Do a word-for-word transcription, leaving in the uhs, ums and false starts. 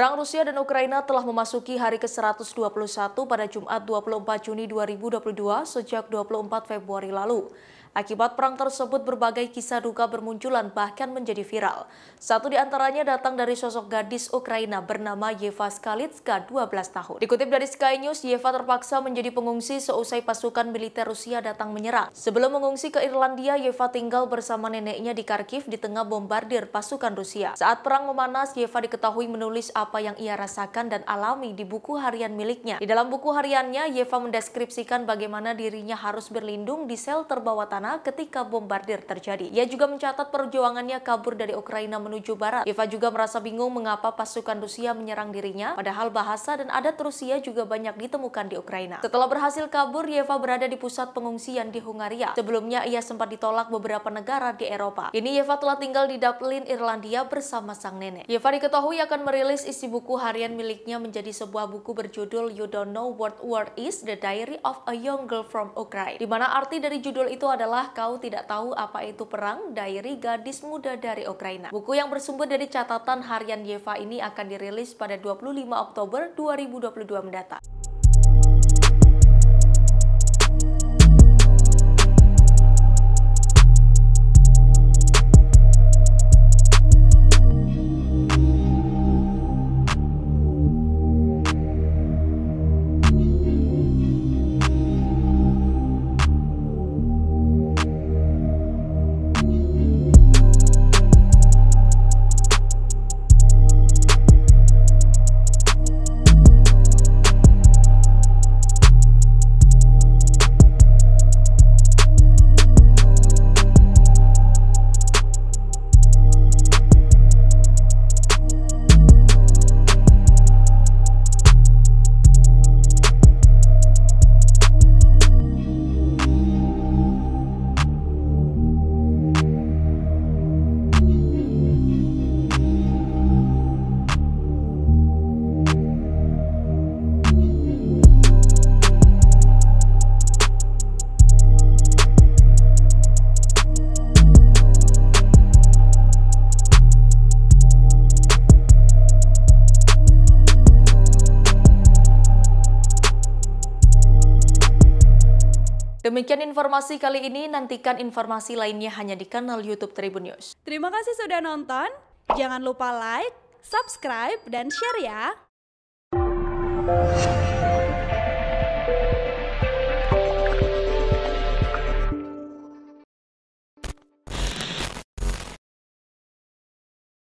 Perang Rusia dan Ukraina telah memasuki hari ke seratus dua puluh satu pada Jumat dua puluh empat Juni dua ribu dua puluh dua sejak dua puluh empat Februari lalu. Akibat perang tersebut berbagai kisah duka bermunculan bahkan menjadi viral. Satu di antaranya datang dari sosok gadis Ukraina bernama Yeva Skalietska, dua belas tahun. Dikutip dari Sky News, Yeva terpaksa menjadi pengungsi seusai pasukan militer Rusia datang menyerang. Sebelum mengungsi ke Irlandia, Yeva tinggal bersama neneknya di Kharkiv di tengah bombardir pasukan Rusia. Saat perang memanas, Yeva diketahui menulis apa yang ia rasakan dan alami di buku harian miliknya. Di dalam buku hariannya, Yeva mendeskripsikan bagaimana dirinya harus berlindung di sel terbawa tanah ketika bombardir terjadi. Ia juga mencatat perjuangannya kabur dari Ukraina menuju barat. Yeva juga merasa bingung mengapa pasukan Rusia menyerang dirinya, padahal bahasa dan adat Rusia juga banyak ditemukan di Ukraina. Setelah berhasil kabur, Yeva berada di pusat pengungsian di Hungaria. Sebelumnya ia sempat ditolak beberapa negara di Eropa. Kini Yeva telah tinggal di Dublin, Irlandia bersama sang nenek. Yeva diketahui akan merilis isi buku harian miliknya menjadi sebuah buku berjudul You Don't Know What War Is: The Diary of a Young Girl from Ukraine, di mana arti dari judul itu adalah Kau Tidak Tahu Apa Itu Perang, Diary Gadis Muda dari Ukraina. Buku yang bersumber dari catatan harian Yeva ini akan dirilis pada dua puluh lima Oktober dua ribu dua puluh dua mendatang. Demikian informasi kali ini, nantikan informasi lainnya hanya di kanal YouTube Tribun News. Terima kasih sudah nonton, jangan lupa like, subscribe, dan share ya!